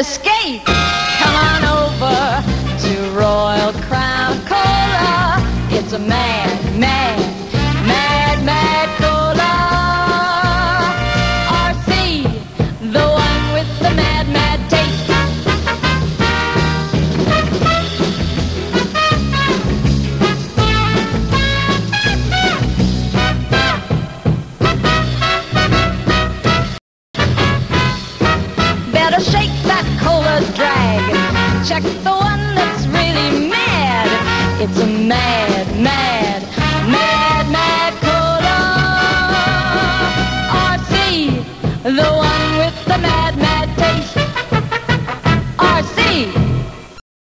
escape. Come on over to Royal Crown Cola. It's a mad, mad, mad, mad cola. RC, the one with the mad, mad taste. Better shake that cola's drag. Check the one that's really mad. It's a mad, mad, mad, mad cola. RC, the one with the mad, mad.